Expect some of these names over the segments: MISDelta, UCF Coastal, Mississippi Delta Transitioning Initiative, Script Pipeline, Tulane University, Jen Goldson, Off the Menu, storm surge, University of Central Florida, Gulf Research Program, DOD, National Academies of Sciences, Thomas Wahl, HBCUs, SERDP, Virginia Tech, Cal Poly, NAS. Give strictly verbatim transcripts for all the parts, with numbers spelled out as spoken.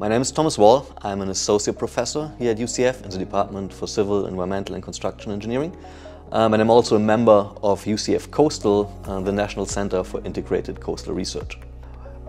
My name is Thomas Wahl. I'm an associate professor here at U C F in the Department for Civil, Environmental and Construction Engineering. Um, and I'm also a member of U C F Coastal, uh, the National Center for Integrated Coastal Research.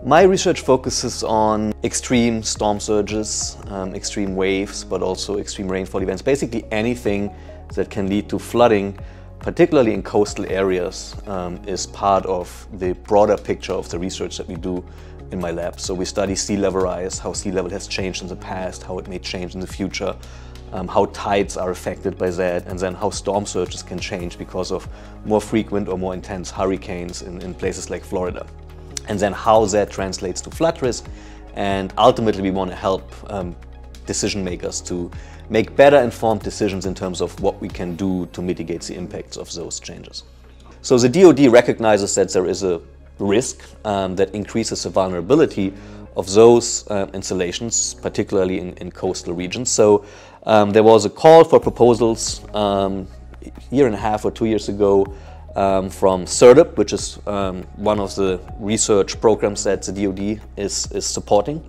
My research focuses on extreme storm surges, um, extreme waves, but also extreme rainfall events, basically anything that can lead to flooding, particularly in coastal areas, um, is part of the broader picture of the research that we do in my lab. So we study sea level rise, how sea level has changed in the past, how it may change in the future, Um, how tides are affected by that, and then how storm surges can change because of more frequent or more intense hurricanes in, in places like Florida. And then how that translates to flood risk, and ultimately we want to help um, decision makers to make better informed decisions in terms of what we can do to mitigate the impacts of those changes. So the D O D recognizes that there is a risk um, that increases the vulnerability of those uh, installations, particularly in, in coastal regions. So um, there was a call for proposals um, a year and a half or two years ago um, from S E R D P, which is um, one of the research programs that the D O D is, is supporting.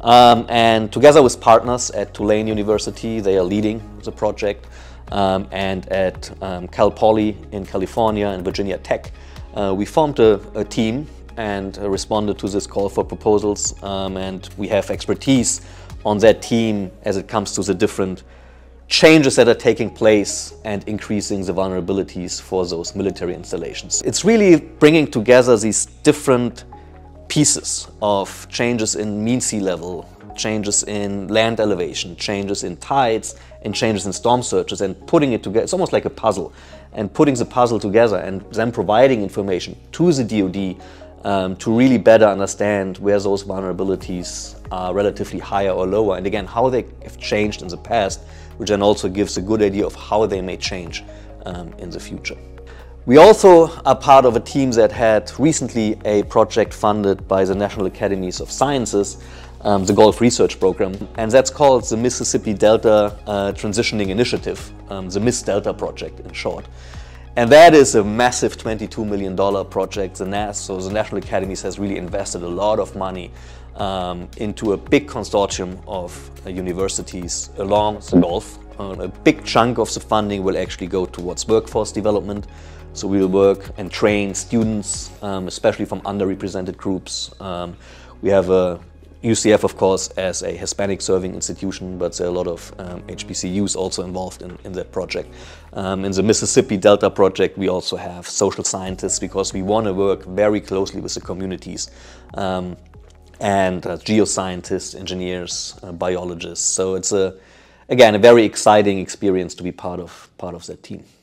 Um, and together with partners at Tulane University, they are leading the project, um, and at um, Cal Poly in California and Virginia Tech, uh, we formed a, a team and responded to this call for proposals, um, and we have expertise on that team as it comes to the different changes that are taking place and increasing the vulnerabilities for those military installations. It's really bringing together these different pieces of changes in mean sea level, changes in land elevation, changes in tides, and changes in storm surges, and putting it together. It's almost like a puzzle, and putting the puzzle together and then providing information to the D O D Um, to really better understand where those vulnerabilities are relatively higher or lower, and again how they have changed in the past, which then also gives a good idea of how they may change um, in the future. We also are part of a team that had recently a project funded by the National Academies of Sciences, um, the Gulf Research Program, and that's called the Mississippi Delta uh, Transitioning Initiative, um, the MISDelta project in short. And that is a massive twenty-two million dollar project. The N A S, so the National Academies, has really invested a lot of money um, into a big consortium of uh, universities along the Gulf. Um, a big chunk of the funding will actually go towards workforce development. So we will work and train students, um, especially from underrepresented groups. Um, we have a U C F, of course, as a Hispanic-serving institution, but there are a lot of um, H B C Us also involved in, in that project. Um, in the Mississippi Delta project, we also have social scientists, because we want to work very closely with the communities, um, and uh, geoscientists, engineers, uh, biologists. So it's, a, again, a very exciting experience to be part of, part of that team.